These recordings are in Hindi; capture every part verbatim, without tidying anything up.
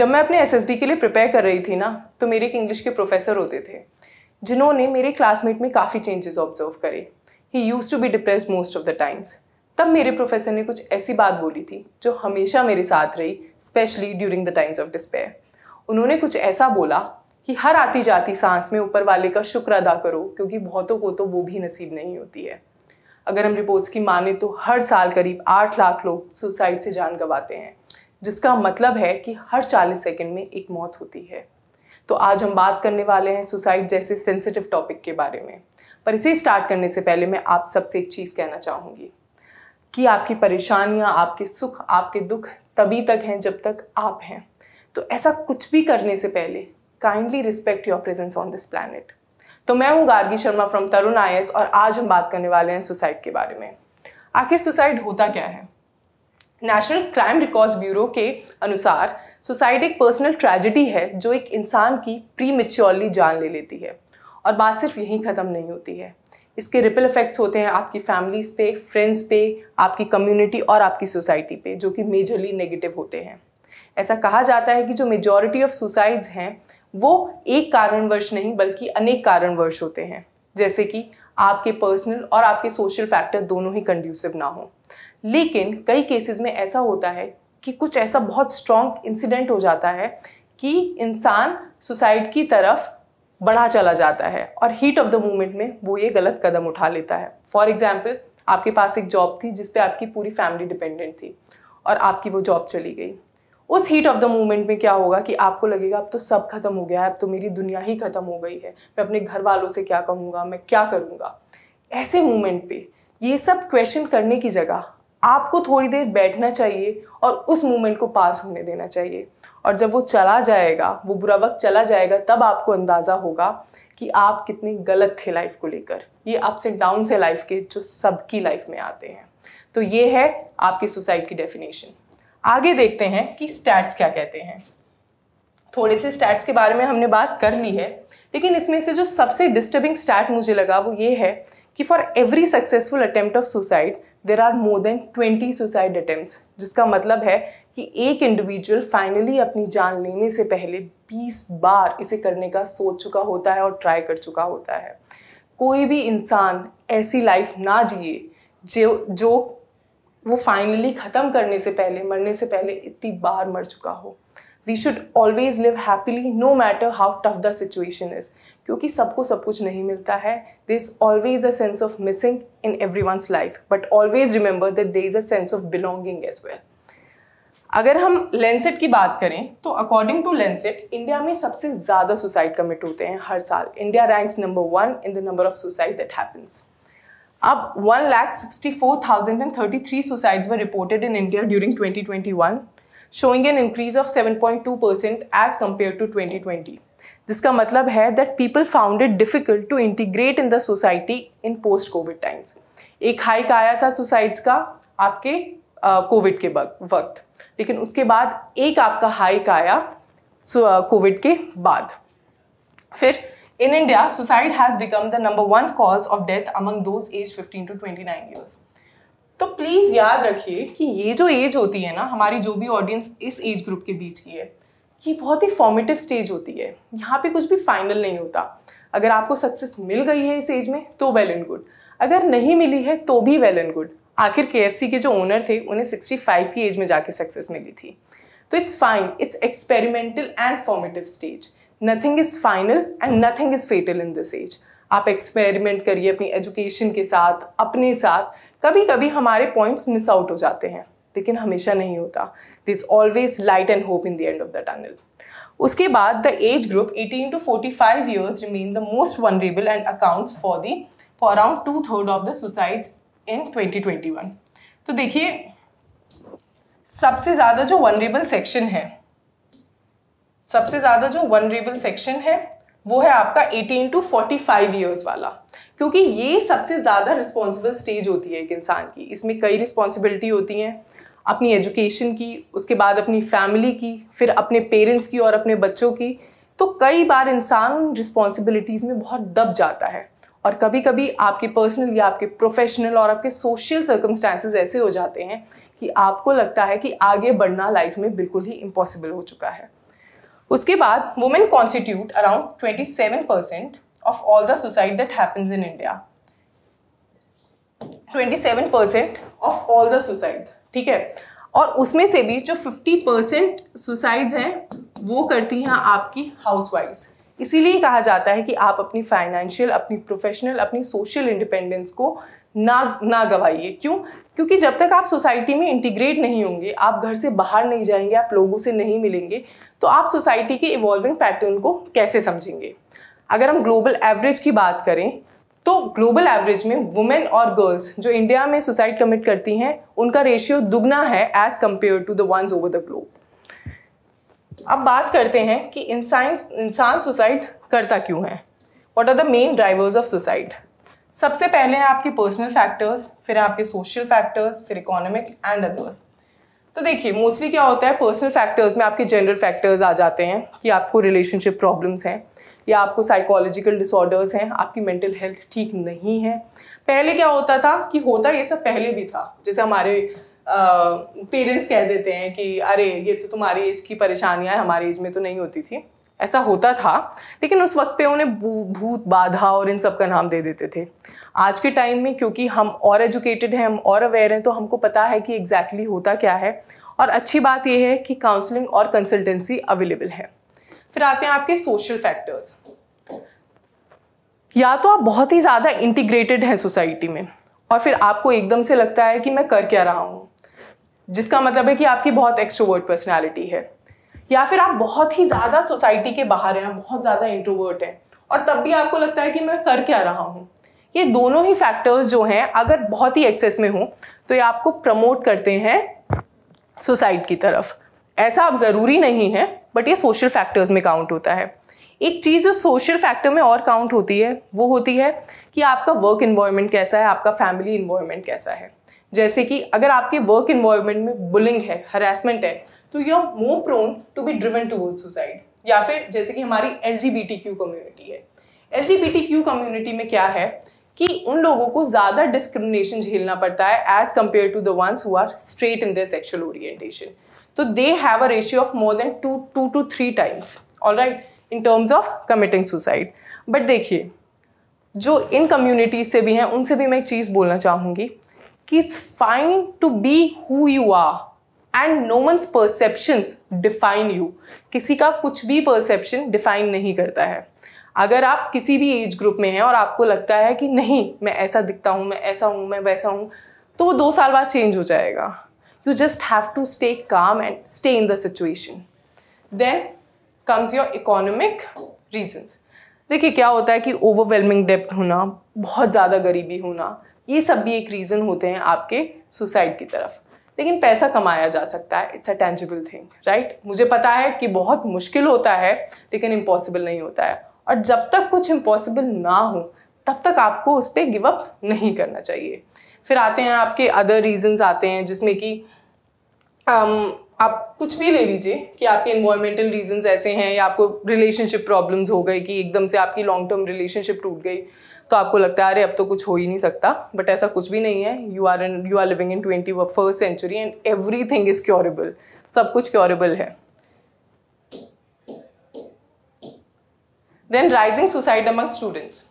जब मैं अपने एस एस बी के लिए प्रिपेयर कर रही थी ना, तो मेरे एक इंग्लिश के प्रोफेसर होते थे जिन्होंने मेरे क्लासमेट में काफ़ी चेंजेस ऑब्जर्व करे। He used to be depressed most of the times. तब मेरे प्रोफेसर ने कुछ ऐसी बात बोली थी जो हमेशा मेरे साथ रही, specially during the times of despair. उन्होंने कुछ ऐसा बोला कि हर आती जाती सांस में ऊपर वाले का शुक्र अदा करो, क्योंकि बहुतों को तो वो भी नसीब नहीं होती है। अगर हम रिपोर्ट्स की माने तो हर साल करीब आठ लाख लोग सुसाइड से जान गंवाते हैं, जिसका मतलब है कि हर चालीस सेकेंड में एक मौत होती है। तो आज हम बात करने वाले हैं सुसाइड जैसे सेंसिटिव टॉपिक के बारे में। पर इसे स्टार्ट करने से पहले मैं आप सबसे एक चीज़ कहना चाहूँगी कि आपकी परेशानियाँ, आपके सुख, आपके दुख तभी तक हैं जब तक आप हैं। तो ऐसा कुछ भी करने से पहले kindly respect your presence on this planet. तो मैं हूँ Gargi Sharma from Tarun I A S और आज हम बात करने वाले हैं सुसाइड के बारे में। आखिर सुसाइड होता क्या है? नेशनल क्राइम रिकॉर्ड्स ब्यूरो के अनुसार सुसाइड एक पर्सनल ट्रेजेडी है जो एक इंसान की प्रीमेच्योरली जान ले लेती है। और बात सिर्फ यहीं ख़त्म नहीं होती है, इसके रिपल इफेक्ट्स होते हैं आपकी फैमिलीज़ पे, फ्रेंड्स पे, आपकी कम्युनिटी और आपकी सोसाइटी पे, जो कि मेजरली नेगेटिव होते हैं। ऐसा कहा जाता है कि जो मेजॉरिटी ऑफ सुसाइड्स हैं वो एक कारणवश नहीं बल्कि अनेक कारणवश होते हैं, जैसे कि आपके पर्सनल और आपके सोशल फैक्टर दोनों ही कंड्यूसिव ना हो। लेकिन कई केसेस में ऐसा होता है कि कुछ ऐसा बहुत स्ट्रॉन्ग इंसिडेंट हो जाता है कि इंसान सुसाइड की तरफ बढ़ा चला जाता है और हीट ऑफ द मोमेंट में वो ये गलत कदम उठा लेता है। फॉर एग्जाम्पल, आपके पास एक जॉब थी जिस पे आपकी पूरी फैमिली डिपेंडेंट थी और आपकी वो जॉब चली गई। उस हीट ऑफ द मोमेंट में क्या होगा कि आपको लगेगा अब तो सब खत्म हो गया है, अब तो मेरी दुनिया ही खत्म हो गई है, मैं अपने घर वालों से क्या कहूँगा, मैं क्या करूँगा। ऐसे मोमेंट पर ये सब क्वेश्चन करने की जगह आपको थोड़ी देर बैठना चाहिए और उस मोमेंट को पास होने देना चाहिए। और जब वो चला जाएगा, वो बुरा वक्त चला जाएगा, तब आपको अंदाज़ा होगा कि आप कितने गलत थे लाइफ को लेकर। ये अप्स एंड डाउन से लाइफ के जो सबकी लाइफ में आते हैं। तो ये है आपकी सुसाइड की डेफिनेशन। आगे देखते हैं कि स्टैट्स क्या कहते हैं। थोड़े से स्टैट्स के बारे में हमने बात कर ली है, लेकिन इसमें से जो सबसे डिस्टर्बिंग स्टैट मुझे लगा वो ये है कि for every successful attempt of suicide there are more than twenty suicide attempts. जिसका मतलब है कि एक इंडिविजुअल फाइनली अपनी जान लेने से पहले बीस बार इसे करने का सोच चुका होता है और ट्राई कर चुका होता है। कोई भी इंसान ऐसी लाइफ ना जिए जो जो वो फाइनली ख़त्म करने से पहले, मरने से पहले इतनी बार मर चुका हो। We should always live happily no matter how tough the situation is, क्योंकि सबको सब कुछ नहीं मिलता है। There is always a sense of missing in everyone's life, but always remember that there is a sense of belonging as well. अगर हम लैंसेट की बात करें तो अकॉर्डिंग टू लैंसेट इंडिया में सबसे ज़्यादा सुसाइड कमिट होते हैं हर साल। India ranks number one in the number of suicide that happens. अब one lakh sixty four thousand and thirty three suicides were reported in India during twenty twenty one showing an increase of seven point two percent as compared to twenty twenty. जिसका मतलब है that people found it difficult to integrate in the society in post-COVID times. एक हाइक आया था सुसाइड्स का आपके कोविड uh, के वक्त, लेकिन उसके बाद एक आपका हाइक आया कोविड uh, के बाद। फिर in India, suicide has become the number one cause of death among those aged fifteen to twenty-nine years. तो प्लीज़ याद रखिए कि ये जो एज होती है ना, हमारी जो भी ऑडियंस इस एज ग्रुप के बीच की है, ये बहुत ही फॉर्मेटिव स्टेज होती है। यहाँ पे कुछ भी फाइनल नहीं होता। अगर आपको सक्सेस मिल गई है इस एज में तो वेल एंड गुड, अगर नहीं मिली है तो भी वेल एंड गुड। आखिर के एफ सी के जो ओनर थे उन्हें सिक्सटी फाइव की एज में जाके सक्सेस मिली थी। तो it's fine, it's experimental and formative stage. Nothing is final and nothing is fatal in this age. आप एक्सपेरिमेंट करिए अपनी एजुकेशन के साथ, अपने साथ। कभी कभी हमारे पॉइंट्स मिस आउट हो जाते हैं, लेकिन हमेशा नहीं होता। There is always light and hope in the end of the tunnel. उसके बाद the age group eighteen to forty-five years remain the most vulnerable and accounts for the for around two third of the suicides in twenty twenty one. तो देखिए, सबसे ज़्यादा जो वनरेबल सेक्शन है सबसे ज़्यादा जो वनरेबल सेक्शन है वो है आपका eighteen to forty-five ईयर्स वाला, क्योंकि ये सबसे ज़्यादा रिस्पॉन्सिबल स्टेज होती है एक इंसान की। इसमें कई रिस्पॉन्सिबिलिटी होती हैं, अपनी एजुकेशन की, उसके बाद अपनी फैमिली की, फिर अपने पेरेंट्स की और अपने बच्चों की। तो कई बार इंसान रिस्पॉन्सिबिलिटीज़ में बहुत दब जाता है और कभी कभी आपके पर्सनल या आपके प्रोफेशनल और आपके सोशल सर्कमस्टांसेस ऐसे हो जाते हैं कि आपको लगता है कि आगे बढ़ना लाइफ में बिल्कुल ही इम्पॉसिबल हो चुका है। उसके बाद women constitute around twenty seven percent of all the suicide that happens in India, twenty seven percent of all the suicide, ठीक है। और उसमें से भी जो फिफ्टी परसेंट सुसाइड्स हैं वो करती हैं आपकी हाउसवाइफ्स। इसीलिए कहा जाता है कि आप अपनी फाइनेंशियल, अपनी प्रोफेशनल, अपनी सोशल इंडिपेंडेंस को ना ना गवाइए। क्यों? क्योंकि जब तक आप सोसाइटी में इंटीग्रेट नहीं होंगे, आप घर से बाहर नहीं जाएंगे, आप लोगों से नहीं मिलेंगे, तो आप सोसाइटी के इवॉल्विंग पैटर्न को कैसे समझेंगे। अगर हम ग्लोबल एवरेज की बात करें तो ग्लोबल एवरेज में वुमेन और गर्ल्स जो इंडिया में सुसाइड कमिट करती हैं उनका रेशियो दुगना है as compare to the ones over the globe. अब बात करते हैं कि इंसान इंसान सुसाइड करता क्यों है, what are the main drivers of suicide. सबसे पहले है आपके पर्सनल फैक्टर्स, फिर आपके सोशल फैक्टर्स, फिर इकोनॉमिक एंड अदर्स। तो देखिए मोस्टली क्या होता है, पर्सनल फैक्टर्स में आपके जेंडर फैक्टर्स आ जाते हैं कि आपको रिलेशनशिप प्रॉब्लम्स हैं या आपको साइकोलॉजिकल डिसऑर्डर्स हैं, आपकी मेंटल हेल्थ ठीक नहीं है। पहले क्या होता था कि होता ये सब पहले भी था, जैसे हमारे पेरेंट्स uh, कह देते हैं कि अरे ये तो तुम्हारी एज की परेशानियाँ हमारे एज में तो नहीं होती थी, ऐसा होता था। लेकिन उस वक्त पे उन्हें भूत, बाधा और इन सब का नाम दे देते थे। आज के टाइम में क्योंकि हम और एजुकेटेड हैं, हम और अवेयर हैं, तो हमको पता है कि एग्जैक्टली होता क्या है। और अच्छी बात यह है कि काउंसलिंग और कंसल्टेंसी अवेलेबल है। फिर आते हैं आपके सोशल फैक्टर्स। या तो आप बहुत ही ज़्यादा इंटीग्रेटेड हैं सोसाइटी में और फिर आपको एकदम से लगता है कि मैं कर क्या रहा हूँ, जिसका मतलब है कि आपकी बहुत एक्सट्रोवर्ट पर्सनालिटी है। या फिर आप बहुत ही ज़्यादा सोसाइटी के बाहर हैं, बहुत ज़्यादा इंट्रोवर्ट हैं और तब भी आपको लगता है कि मैं कर क्या रहा हूँ। ये दोनों ही फैक्टर्स जो हैं अगर बहुत ही एक्सेस में हो तो ये आपको प्रमोट करते हैं सुसाइड की तरफ। ऐसा अब ज़रूरी नहीं है, बट ये सोशल फैक्टर्स में काउंट होता है। एक चीज़ जो सोशल फैक्टर में और काउंट होती है वो होती है कि आपका वर्क इन्वायरमेंट कैसा है, आपका फैमिली इन्वायरमेंट कैसा है। जैसे कि अगर आपके वर्क इन्वायरमेंट में बुलिंग है, हरासमेंट है, तो you are more prone to be driven towards suicide. या फिर जैसे कि हमारी एलजीबीटीक्यू कम्युनिटी है, एलजीबीटीक्यू कम्युनिटी में क्या है कि उन लोगों को ज़्यादा डिस्क्रिमिनेशन झेलना पड़ता है as compare to the ones who are straight in their sexual orientation. तो they have a ratio of more than two two two three times, all right, in terms of committing suicide. But देखिए जो इन कम्युनिटीज से भी हैं उनसे भी मैं एक चीज़ बोलना चाहूँगी कि it's fine to be who you are and no one's perceptions define you. किसी का कुछ भी परसेप्शन डिफाइन नहीं करता है। अगर आप किसी भी एज ग्रुप में हैं और आपको लगता है कि नहीं मैं ऐसा दिखता हूँ, मैं ऐसा हूँ, मैं वैसा हूँ, तो वो दो साल बाद चेंज हो जाएगा। You just have to stay calm and stay in the situation. Then comes your economic reasons. देखिए क्या होता है कि ओवरवेलमिंग डेप्ट होना, बहुत ज़्यादा गरीबी होना, ये सब भी एक रीज़न होते हैं आपके सुसाइड की तरफ। लेकिन पैसा कमाया जा सकता है, it's a tangible thing, right. मुझे पता है कि बहुत मुश्किल होता है लेकिन इम्पॉसिबल नहीं होता है। और जब तक कुछ इम्पॉसिबल ना हो तब तक आपको उस पर गिव अप नहीं करना चाहिए। फिर आते हैं आपके अदर रीजंस आते हैं जिसमें कि um, आप कुछ भी ले लीजिए कि आपके एनवायरमेंटल रीजंस ऐसे हैं या आपको रिलेशनशिप प्रॉब्लम्स हो गई कि एकदम से आपकी लॉन्ग टर्म रिलेशनशिप टूट गई तो आपको लगता है अरे अब तो कुछ हो ही नहीं सकता। बट ऐसा कुछ भी नहीं है। You are in you are living in twenty first century and everything is curable. सब कुछ क्योरेबल है। Then rising suicide among students.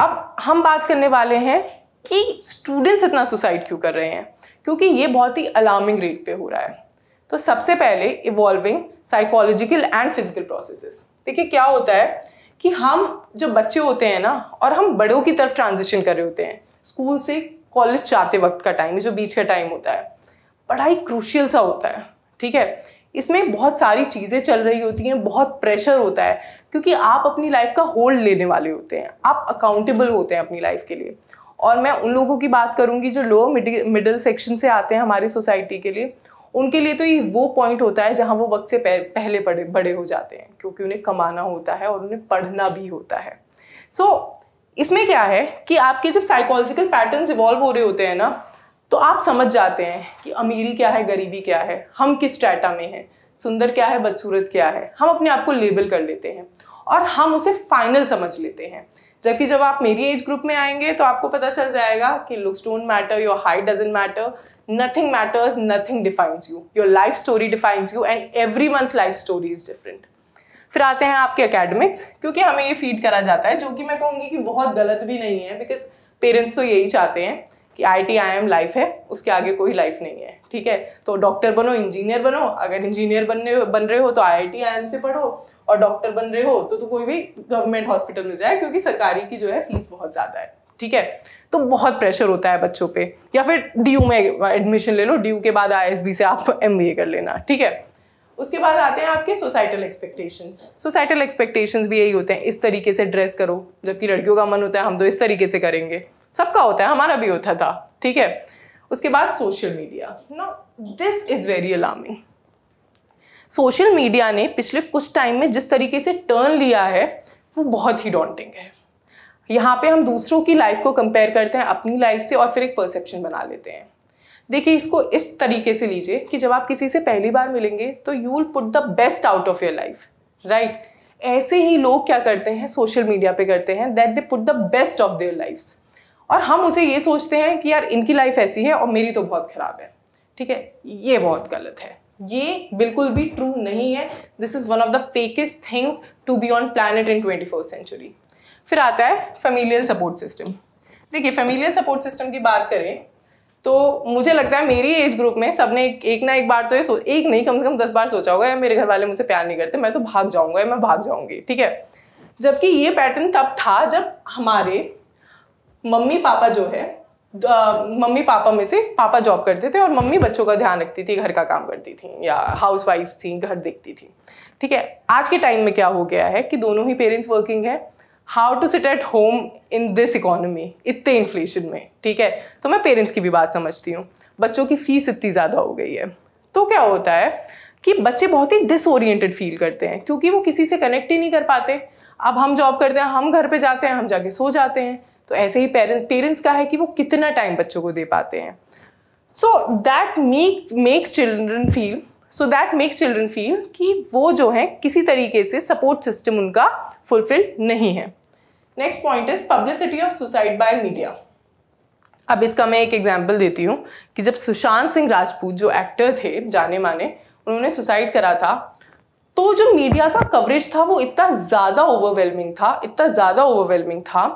अब हम बात करने वाले हैं कि स्टूडेंट्स इतना सुसाइड क्यों कर रहे हैं, क्योंकि ये बहुत ही अलार्मिंग रेट पे हो रहा है। तो सबसे पहले evolving psychological and physical processes. देखिए क्या होता है कि हम जो बच्चे होते हैं ना और हम बड़ों की तरफ ट्रांजिशन कर रहे होते हैं, स्कूल से कॉलेज जाते वक्त का टाइम, जो बीच का टाइम होता है, पढ़ाई क्रूशियल सा होता है, ठीक है। इसमें बहुत सारी चीज़ें चल रही होती हैं, बहुत प्रेशर होता है क्योंकि आप अपनी लाइफ का होल्ड लेने वाले होते हैं, आप अकाउंटेबल होते हैं अपनी लाइफ के लिए। और मैं उन लोगों की बात करूँगी जो लो मिडिल सेक्शन से आते हैं हमारी सोसाइटी के लिए, उनके लिए तो ये वो पॉइंट होता है जहाँ वो वक्त से पहले बड़े बड़े हो जाते हैं क्योंकि उन्हें कमाना होता है और उन्हें पढ़ना भी होता है। सो so, इसमें क्या है कि आपके जब साइकोलॉजिकल पैटर्न्स इवॉल्व हो रहे होते हैं ना तो आप समझ जाते हैं कि अमीरी क्या है, गरीबी क्या है, हम किस स्ट्रैटा में हैं, सुंदर क्या है, बदसूरत क्या है। हम अपने आप को लेबल कर लेते हैं और हम उसे फाइनल समझ लेते हैं। जबकि जब आप मेरी एज ग्रुप में आएंगे तो आपको पता चल जाएगा कि looks don't matter, your height doesn't matter, Nothing matters, nothing defines you. Your life story defines you and everyone's life story is different. फिर आते हैं आपके academics, क्योंकि हमें ये feed करा जाता है, जो कि मैं कहूँगी कि बहुत गलत भी नहीं है, because parents तो यही चाहते हैं कि आई आई एम लाइफ है, उसके आगे कोई लाइफ नहीं है, ठीक है। तो डॉक्टर बनो, इंजीनियर बनो, अगर इंजीनियर बनने बन रहे हो तो आई I T I I am से पढ़ो, और डॉक्टर बन रहे हो तो तो कोई भी गवर्नमेंट हॉस्पिटल में जाए, क्योंकि सरकारी की जो है फीस बहुत ज़्यादा है, ठीक है। तो बहुत प्रेशर होता है बच्चों पे। या फिर डी यू में एडमिशन ले लो, डी यू के बाद आई एस बी से आप एम बी ए कर लेना, ठीक है। उसके बाद आते हैं आपके सोसाइटल एक्सपेक्टेशंस। सोसाइटल एक्सपेक्टेशंस भी यही होते हैं, इस तरीके से ड्रेस करो, जबकि लड़कियों का मन होता है हम तो इस तरीके से करेंगे, सबका होता है, हमारा भी होता था, ठीक है। उसके बाद social media, now this is very alarming. Social media ने पिछले कुछ टाइम में जिस तरीके से टर्न लिया है वो बहुत ही डॉन्टिंग है। यहाँ पे हम दूसरों की लाइफ को कंपेयर करते हैं अपनी लाइफ से और फिर एक परसेप्शन बना लेते हैं। देखिए, इसको इस तरीके से लीजिए कि जब आप किसी से पहली बार मिलेंगे तो you will put the best out of your life, right. ऐसे ही लोग क्या करते हैं, सोशल मीडिया पे करते हैं, that they put the best of their lives, और हम उसे ये सोचते हैं कि यार इनकी लाइफ ऐसी है और मेरी तो बहुत ख़राब है, ठीक है। ये बहुत गलत है, ये बिल्कुल भी ट्रू नहीं है। This is one of the fakest things to be on planet in twenty first century. फिर आता है फैमिलियल सपोर्ट सिस्टम। देखिए, फैमिलियल सपोर्ट सिस्टम की बात करें तो मुझे लगता है मेरी एज ग्रुप में सबने एक, एक ना एक बार तो ये एक नहीं कम से कम दस बार सोचा होगा, मेरे घर वाले मुझसे प्यार नहीं करते, मैं तो भाग जाऊंगा, मैं भाग जाऊंगी, ठीक है। जबकि ये पैटर्न तब था जब हमारे मम्मी पापा जो है आ, मम्मी पापा में से पापा जॉब करते थे और मम्मी बच्चों का ध्यान रखती थी, घर का काम करती थी या हाउस वाइफ्स थी, घर देखती थी, ठीक है। आज के टाइम में क्या हो गया है कि दोनों ही पेरेंट्स वर्किंग है। How to sit at home in this economy, इतने इन्फ्लेशन में, ठीक है। तो मैं पेरेंट्स की भी बात समझती हूँ, बच्चों की फीस इतनी ज़्यादा हो गई है तो क्या होता है कि बच्चे बहुत ही डिसओरिएंटेड फील करते हैं, क्योंकि वो किसी से कनेक्ट ही नहीं कर पाते। अब हम जॉब करते हैं, हम घर पे जाते हैं, हम जाके सो जाते हैं, तो ऐसे ही पेरेंट्स पेरेंट्स का है कि वो कितना टाइम बच्चों को दे पाते हैं। So that make makes children feel so that makes children feel कि वो जो है किसी तरीके से सपोर्ट सिस्टम उनका फुलफिल नहीं है। Next point is publicity of suicide by media. अब इसका मैं एक एग्जाम्पल देती हूँ कि जब सुशांत सिंह राजपूत जो एक्टर थे जाने माने, उन्होंने सुसाइड करा था, तो जो मीडिया का कवरेज था वो इतना ज़्यादा ओवरवेलमिंग था, इतना ज़्यादा ओवरवेलमिंग था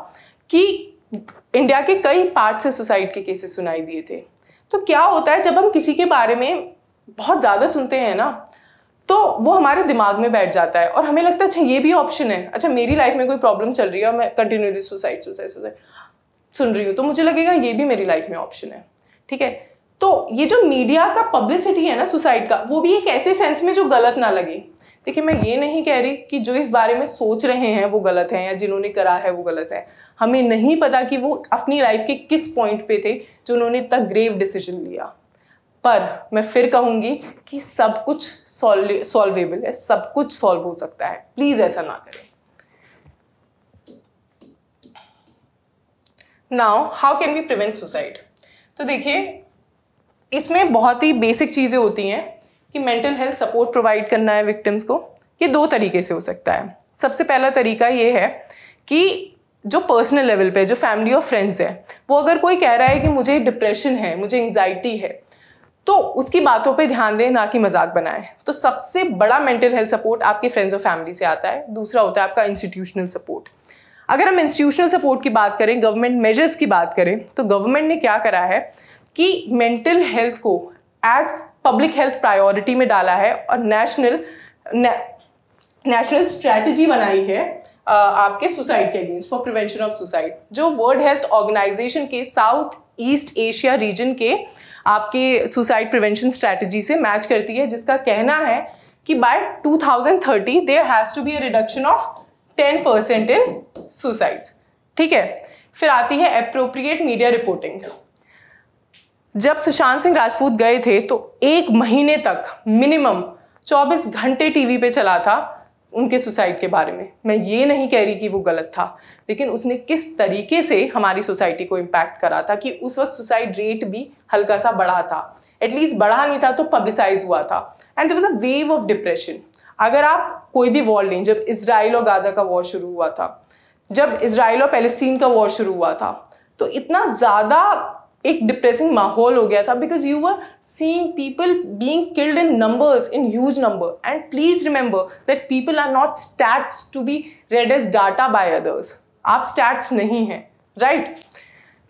कि इंडिया के कई पार्ट से सुसाइड के केसेस सुनाई दिए थे। तो क्या होता है जब हम किसी के बारे में बहुत ज़्यादा सुनते हैं ना, तो वो हमारे दिमाग में बैठ जाता है और हमें लगता है अच्छा ये भी ऑप्शन है, अच्छा मेरी लाइफ में कोई प्रॉब्लम चल रही है और मैं कंटिन्यूली सुसाइड सुसाइड सुसाइड सुन रही हूँ तो मुझे लगेगा ये भी मेरी लाइफ में ऑप्शन है, ठीक है। तो ये जो मीडिया का पब्लिसिटी है ना सुसाइड का, वो भी एक ऐसे सेंस में जो गलत ना लगे। देखिए, मैं ये नहीं कह रही कि जो इस बारे में सोच रहे हैं वो गलत हैं या जिन्होंने करा है वो गलत है, हमें नहीं पता कि वो अपनी लाइफ के किस पॉइंट पे थे जो उन्होंने इतना ग्रेव डिसीजन लिया, पर मैं फिर कहूँगी कि सब कुछ सॉल्वेबल है, सब कुछ सॉल्व हो सकता है, प्लीज़ ऐसा ना करें। Now how can we prevent suicide. तो देखिए, इसमें बहुत ही बेसिक चीज़ें होती हैं कि मेंटल हेल्थ सपोर्ट प्रोवाइड करना है विक्टिम्स को। ये दो तरीके से हो सकता है। सबसे पहला तरीका ये है कि जो पर्सनल लेवल पे जो फैमिली और फ्रेंड्स हैं, वो अगर कोई कह रहा है कि मुझे डिप्रेशन है, मुझे एंग्जाइटी है, तो उसकी बातों पे ध्यान दें, ना कि मजाक बनाएं। तो सबसे बड़ा मेंटल हेल्थ सपोर्ट आपके फ्रेंड्स और फैमिली से आता है। दूसरा होता है आपका इंस्टीट्यूशनल सपोर्ट। अगर हम इंस्टीट्यूशनल सपोर्ट की बात करें, गवर्नमेंट मेजर्स की बात करें, तो गवर्नमेंट ने क्या करा है कि मेंटल हेल्थ को एज पब्लिक हेल्थ प्रायोरिटी में डाला है और नेशनल नेशनल स्ट्रैटेजी बनाई है Uh, आपके सुसाइड के against for prevention of suicide, जो वर्ल्ड हेल्थ ऑर्गेनाइजेशन के साउथ ईस्ट एशिया रीजन के आपके सुसाइड प्रिवेंशन स्ट्रैटेजी से मैच करती है, जिसका कहना है कि by two thousand thirty there has to be a reduction of ten percent in suicide, ठीक है। फिर आती है एप्रोप्रिएट मीडिया रिपोर्टिंग। जब सुशांत सिंह राजपूत गए थे तो एक महीने तक मिनिमम चौबीस घंटे टीवी पे चला था उनके सुसाइड के बारे में। मैं ये नहीं कह रही कि वो गलत था, लेकिन उसने किस तरीके से हमारी सोसाइटी को इम्पैक्ट करा था कि उस वक्त सुसाइड रेट भी हल्का सा बढ़ा था, एटलीस्ट बढ़ा नहीं था तो पब्लिसाइज हुआ था, and there was a wave of depression. अगर आप कोई भी वॉर लें, जब इसराइल और गाज़ा का वॉर शुरू हुआ था, जब इसराइल और पैलेस्टीन का वॉर शुरू हुआ था, तो इतना ज़्यादा एक डिप्रेसिंग माहौल हो गया था, because you were seeing people being killed in numbers, in huge number. And please remember that people are not stats to be read as data by others. आप स्टैट्स नहीं हैं, राइट right?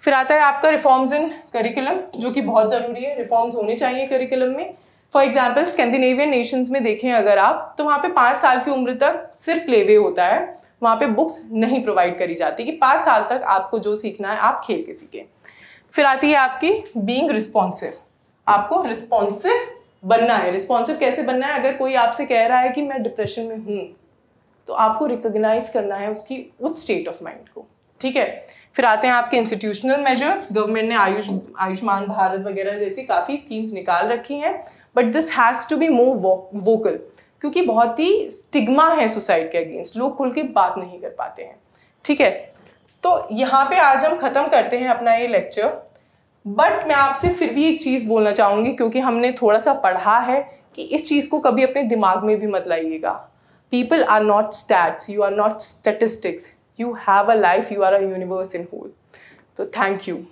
फिर आता है आपका रिफॉर्म्स इन करिकुलम, जो कि बहुत ज़रूरी है. रिफॉर्म्स होने चाहिए करिकुलम में. फॉर एग्जाम्पल स्कैंडिनेवियन नेशंस में देखें अगर आप, तो वहाँ पे पाँच साल की उम्र तक सिर्फ प्लेवे होता है, वहाँ पे बुक्स नहीं प्रोवाइड करी जाती कि पाँच साल तक आपको जो सीखना है आप खेल के सीखें. फिर आती है आपकी बीइंग रिस्पॉन्सिव. आपको रिस्पॉन्सिव बनना है. रिस्पॉन्सिव कैसे बनना है? अगर कोई आपसे कह रहा है कि मैं डिप्रेशन में हूँ, तो आपको रिकॉग्नाइज करना है उसकी उस स्टेट ऑफ माइंड को, ठीक है. फिर आते हैं आपके इंस्टीट्यूशनल मेजर्स. गवर्नमेंट ने आयुष आयुष्मान भारत वगैरह जैसी काफ़ी स्कीम्स निकाल रखी हैं, but this has to be more vocal, क्योंकि बहुत ही स्टिग्मा है सुसाइड के अगेंस्ट. लोग खुल के बात नहीं कर पाते हैं, ठीक है. तो यहाँ पे आज हम ख़त्म करते हैं अपना ये लेक्चर, बट मैं आपसे फिर भी एक चीज़ बोलना चाहूँगी, क्योंकि हमने थोड़ा सा पढ़ा है, कि इस चीज़ को कभी अपने दिमाग में भी मत लाइएगा. People are not stats, you are not statistics. You have a life, you are a universe in whole. So thank you.